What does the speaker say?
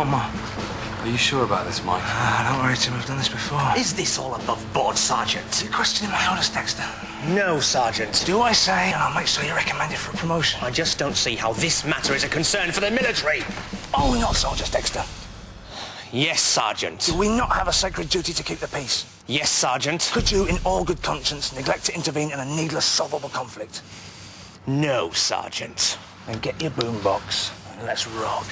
What more? Are you sure about this, Mike? Don't worry, Tim. I've done this before. Is this all above board, Sergeant? You're questioning my honest, Dexter? No, Sergeant. Do I say, and I'll make sure you're recommended for a promotion. I just don't see how this matter is a concern for the military. Are we not soldiers, Dexter? Yes, Sergeant. Do we not have a sacred duty to keep the peace? Yes, Sergeant. Could you, in all good conscience, neglect to intervene in a needless, solvable conflict? No, Sergeant. Then get your boombox and let's rock.